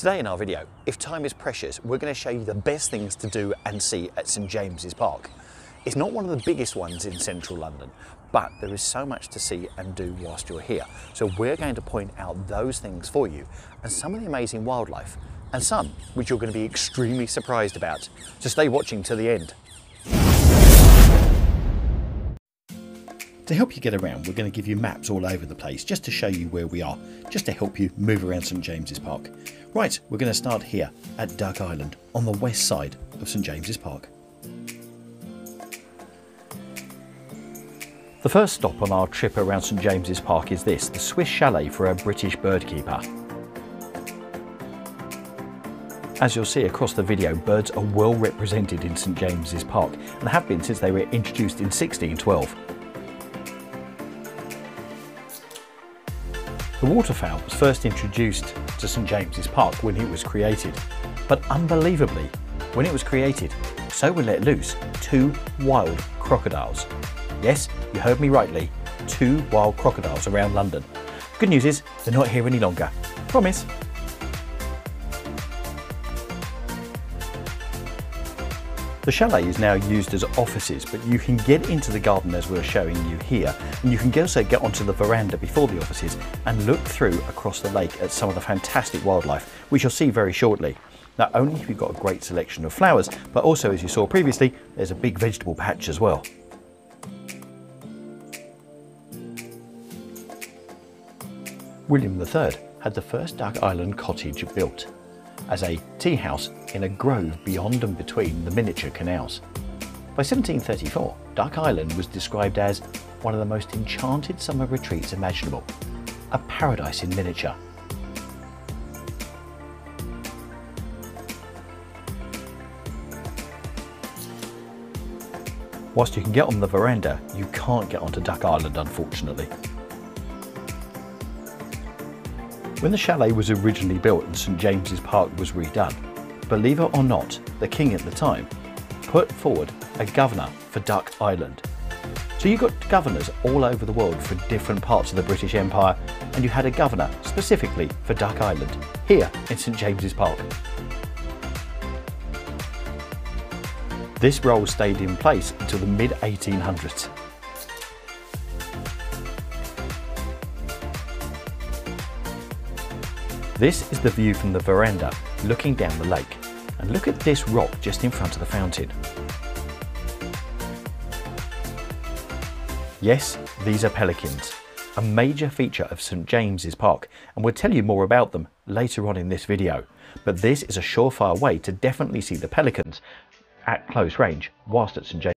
Today in our video, if time is precious, we're going to show you the best things to do and see at St. James's Park. It's not one of the biggest ones in central London, but there is so much to see and do whilst you're here. So we're going to point out those things for you and some of the amazing wildlife and some which you're going to be extremely surprised about. So stay watching to the end. To help you get around, we're going to give you maps all over the place just to show you where we are, just to help you move around St. James's Park. Right, we're going to start here at Duck Island on the west side of St. James's Park. The first stop on our trip around St. James's Park is this, the Swiss Chalet for our British birdkeeper. As you'll see across the video, birds are well represented in St. James's Park and have been since they were introduced in 1612. The waterfowl was first introduced to St. James's Park when it was created, but unbelievably, when it was created, so were let loose two wild crocodiles. Yes, you heard me rightly, two wild crocodiles around London. Good news is, they're not here any longer. Promise. The chalet is now used as offices, but you can get into the garden as we're showing you here, and you can also get onto the veranda before the offices and look through across the lake at some of the fantastic wildlife, which you'll see very shortly. Not only have you got a great selection of flowers, but also, as you saw previously, there's a big vegetable patch as well. William III had the first Duck Island cottage built as a tea house in a grove beyond and between the miniature canals. By 1734, Duck Island was described as one of the most enchanted summer retreats imaginable, a paradise in miniature. Whilst you can get on the veranda, you can't get onto Duck Island, unfortunately. When the chalet was originally built and St. James's Park was redone, believe it or not, the king at the time put forward a governor for Duck Island. So you got governors all over the world for different parts of the British Empire, and you had a governor specifically for Duck Island, here in St. James's Park. This role stayed in place until the mid-1800s. This is the view from the veranda, looking down the lake. And look at this rock just in front of the fountain. Yes, these are pelicans, a major feature of St. James's Park, and we'll tell you more about them later on in this video. But this is a surefire way to definitely see the pelicans at close range whilst at St. James's.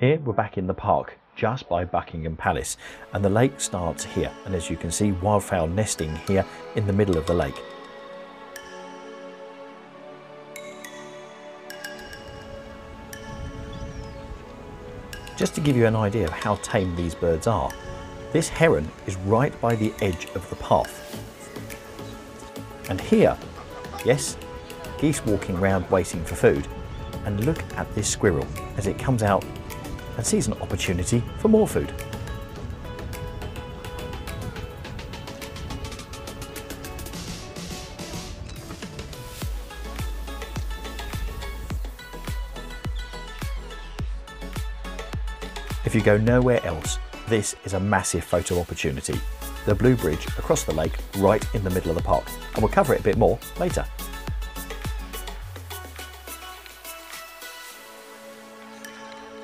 Here we're back in the park just by Buckingham Palace, and the lake starts here, and as you can see, wildfowl nesting here in the middle of the lake. Just to give you an idea of how tame these birds are, this heron is right by the edge of the path. And here, yes, geese walking round waiting for food. And look at this squirrel as it comes out and sees an opportunity for more food. If you go nowhere else, this is a massive photo opportunity. The Blue Bridge across the lake, right in the middle of the park. And we'll cover it a bit more later.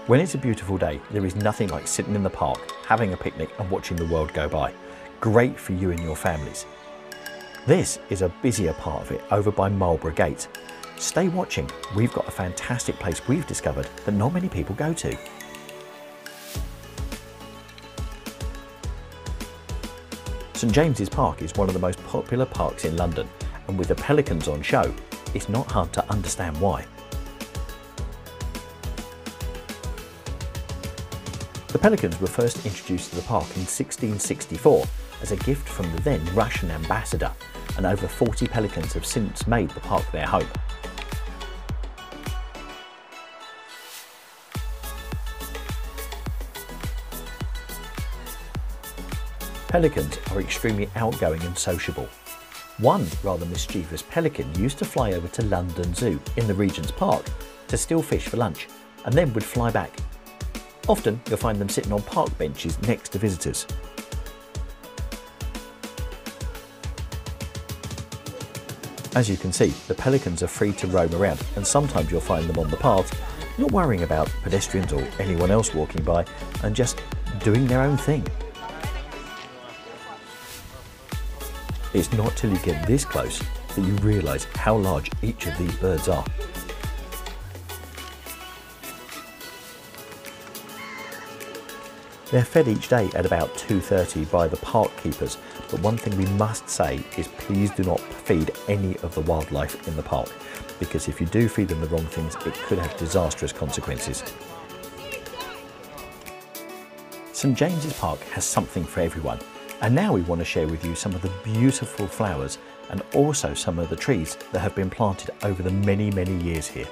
When it's a beautiful day, there is nothing like sitting in the park, having a picnic and watching the world go by. Great for you and your families. This is a busier part of it over by Marlborough Gate. Stay watching, we've got a fantastic place we've discovered that not many people go to. St. James's Park is one of the most popular parks in London, and with the pelicans on show, it's not hard to understand why. The pelicans were first introduced to the park in 1664 as a gift from the then Russian ambassador, and over 40 pelicans have since made the park their home. Pelicans are extremely outgoing and sociable. One rather mischievous pelican used to fly over to London Zoo in the Regent's Park to steal fish for lunch, and then would fly back. Often, you'll find them sitting on park benches next to visitors. As you can see, the pelicans are free to roam around, and sometimes you'll find them on the paths, not worrying about pedestrians or anyone else walking by, and just doing their own thing. It's not till you get this close that you realise how large each of these birds are. They're fed each day at about 2:30 by the park keepers, but one thing we must say is please do not feed any of the wildlife in the park, because if you do feed them the wrong things, it could have disastrous consequences. St. James's Park has something for everyone, and now we want to share with you some of the beautiful flowers and also some of the trees that have been planted over the many, many years here.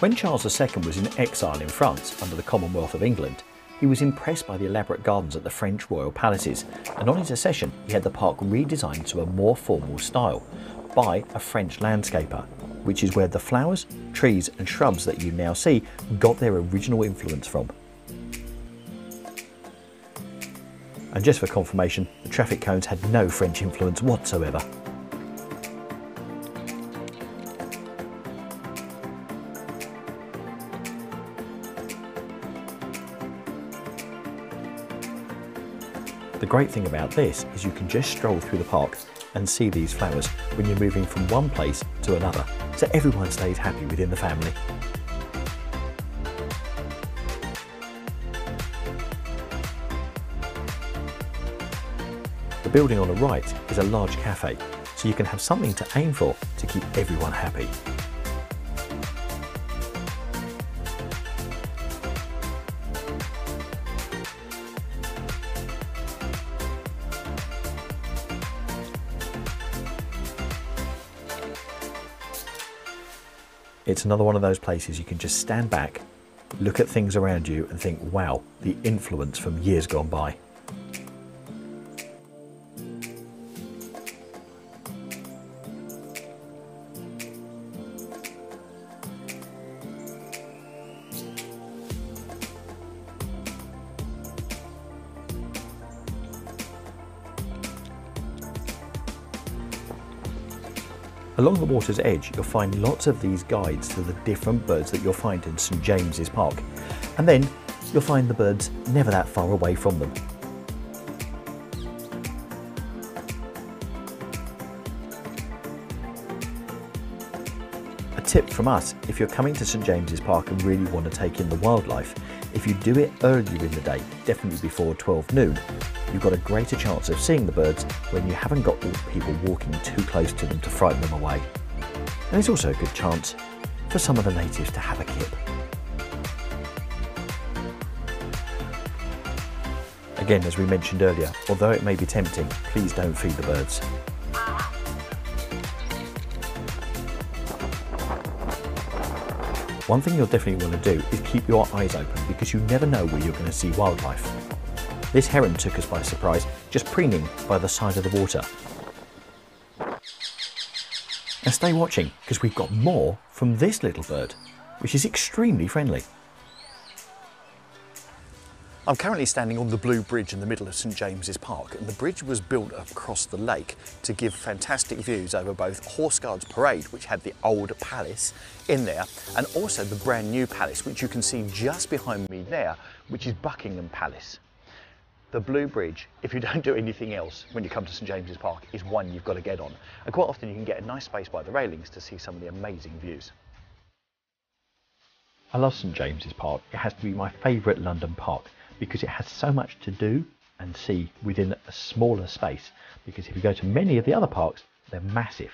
When Charles II was in exile in France under the Commonwealth of England, he was impressed by the elaborate gardens at the French royal palaces, and on his accession he had the park redesigned to a more formal style by a French landscaper, which is where the flowers, trees and shrubs that you now see got their original influence from. And just for confirmation, the traffic cones had no French influence whatsoever. The great thing about this is you can just stroll through the park and see these flowers when you're moving from one place to another, so everyone stays happy within the family. The building on the right is a large cafe, so you can have something to aim for to keep everyone happy. It's another one of those places you can just stand back, look at things around you and think, wow, the influence from years gone by. Along the water's edge, you'll find lots of these guides to the different birds that you'll find in St. James's Park. And then you'll find the birds never that far away from them. A tip from us, if you're coming to St. James's Park and really want to take in the wildlife, if you do it earlier in the day, definitely before 12 noon, you've got a greater chance of seeing the birds when you haven't got all the people walking too close to them to frighten them away. And it's also a good chance for some of the natives to have a kip. Again, as we mentioned earlier, although it may be tempting, please don't feed the birds. One thing you'll definitely want to do is keep your eyes open, because you never know where you're going to see wildlife. This heron took us by surprise, just preening by the side of the water. And stay watching, because we've got more from this little bird, which is extremely friendly. I'm currently standing on the Blue Bridge in the middle of St. James's Park, and the bridge was built across the lake to give fantastic views over both Horse Guards Parade, which had the old palace in there, and also the brand new palace, which you can see just behind me there, which is Buckingham Palace. The Blue Bridge, if you don't do anything else when you come to St. James's Park, is one you've got to get on. And quite often you can get a nice space by the railings to see some of the amazing views. I love St. James's Park. It has to be my favourite London park because it has so much to do and see within a smaller space. Because if you go to many of the other parks, they're massive.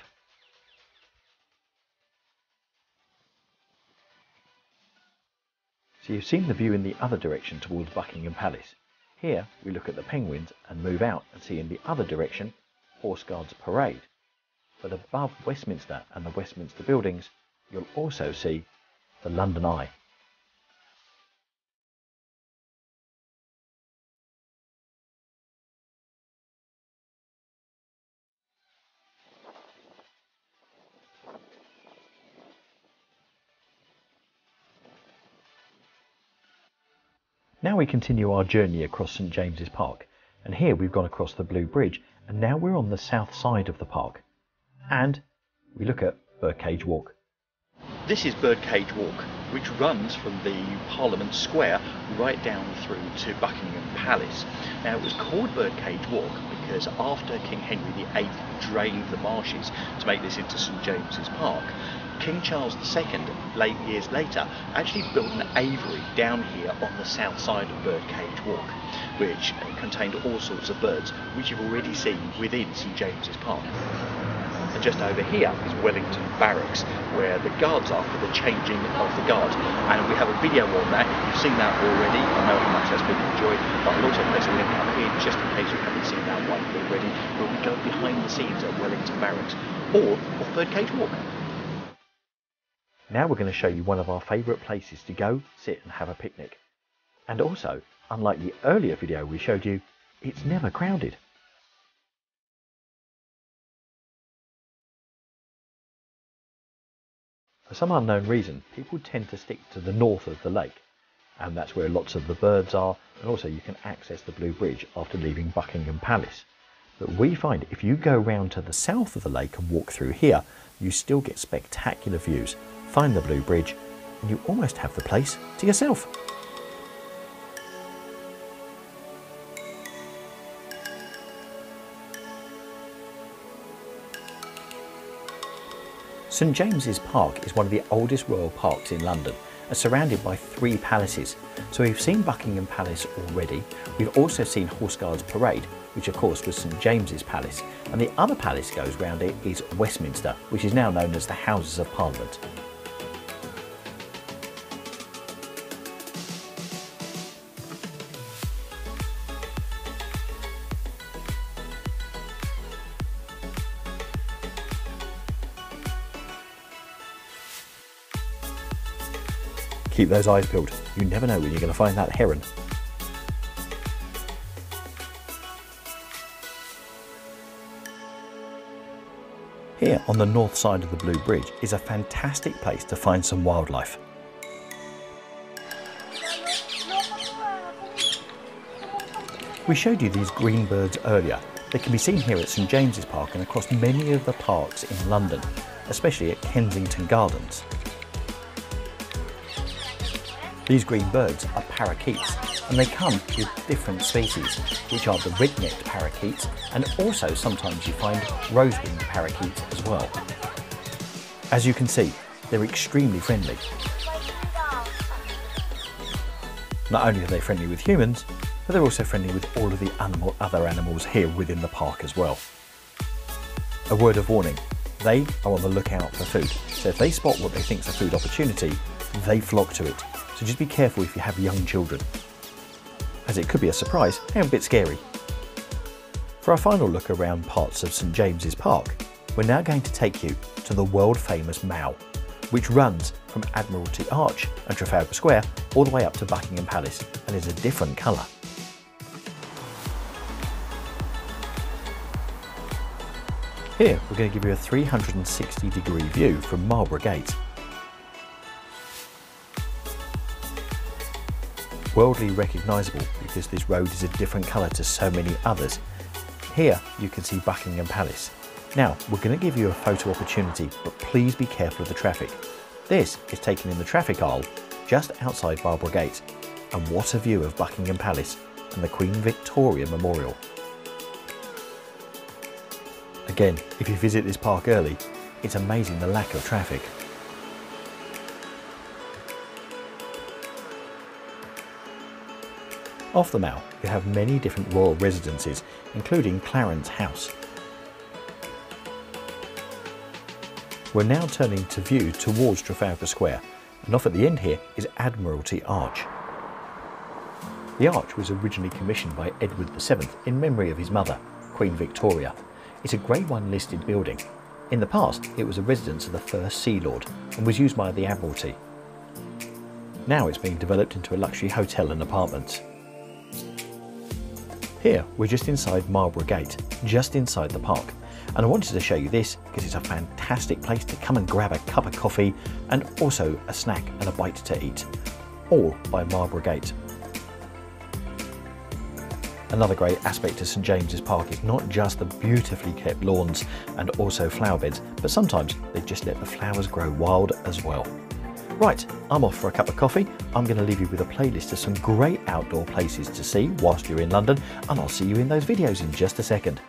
So you've seen the view in the other direction towards Buckingham Palace. Here we look at the penguins and move out and see in the other direction Horse Guards Parade. But above Westminster and the Westminster buildings, you'll also see the London Eye. Now we continue our journey across St. James's Park, and here we've gone across the Blue Bridge, and now we're on the south side of the park, and we look at Birdcage Walk. This is Birdcage Walk, which runs from the Parliament Square right down through to Buckingham Palace. Now it was called Birdcage Walk because after King Henry VIII drained the marshes to make this into St. James's Park, King Charles II, years later, actually built an aviary down here on the south side of Birdcage Walk, which contained all sorts of birds, which you've already seen within St. James's Park. And just over here is Wellington Barracks, where the guards are for the changing of the guard. And we have a video on that. You've seen that already. I know how much that's been enjoyed, but I'll also place a link up here just in case you haven't seen that one already, where we go behind the scenes at Wellington Barracks or off Birdcage Walk. Now we're going to show you one of our favourite places to go, sit and have a picnic. And also, unlike the earlier video we showed you, it's never crowded. For some unknown reason, people tend to stick to the north of the lake, and that's where lots of the birds are, and also you can access the Blue Bridge after leaving Buckingham Palace. But we find if you go round to the south of the lake and walk through here, you still get spectacular views. Find the Blue Bridge, and you almost have the place to yourself. St. James's Park is one of the oldest royal parks in London and surrounded by three palaces. So we've seen Buckingham Palace already. We've also seen Horse Guards Parade, which of course was St. James's Palace. And the other palace goes round it is Westminster, which is now known as the Houses of Parliament. Keep those eyes peeled. You never know when you're going to find that heron. Here on the north side of the Blue Bridge is a fantastic place to find some wildlife. We showed you these green birds earlier. They can be seen here at St. James's Park and across many of the parks in London, especially at Kensington Gardens. These green birds are parakeets, and they come with different species, which are the red-necked parakeets, and also sometimes you find rose-winged parakeets as well. As you can see, They're extremely friendly. Not only are they friendly with humans, but they're also friendly with all of the other animals here within the park as well. A word of warning, they are on the lookout for food. So if they spot what they think is a food opportunity, they flock to it. So just be careful if you have young children, as it could be a surprise and a bit scary. For our final look around parts of St. James's Park, we're now going to take you to the world-famous Mall, which runs from Admiralty Arch and Trafalgar Square all the way up to Buckingham Palace and is a different colour. Here we're going to give you a 360-degree view from Marlborough Gate. Worldly recognisable because this road is a different colour to so many others. Here you can see Buckingham Palace. Now we're going to give you a photo opportunity, but please be careful of the traffic. This is taken in the traffic aisle just outside Marlborough Gate, and what a view of Buckingham Palace and the Queen Victoria Memorial. Again, if you visit this park early, it's amazing the lack of traffic. Off the Mall, you have many different royal residences, including Clarence House. We're now turning to view towards Trafalgar Square, and off at the end here is Admiralty Arch. The arch was originally commissioned by Edward VII in memory of his mother, Queen Victoria. It's a Grade 1 listed building. In the past, it was a residence of the first Sea Lord and was used by the Admiralty. Now it's being developed into a luxury hotel and apartments. Here, we're just inside Marlborough Gate, just inside the park, and I wanted to show you this because it's a fantastic place to come and grab a cup of coffee and also a snack and a bite to eat, all by Marlborough Gate. Another great aspect of St. James's Park is not just the beautifully kept lawns and also flower beds, but sometimes they just let the flowers grow wild as well. Right, I'm off for a cup of coffee. I'm going to leave you with a playlist of some great outdoor places to see whilst you're in London, and I'll see you in those videos in just a second.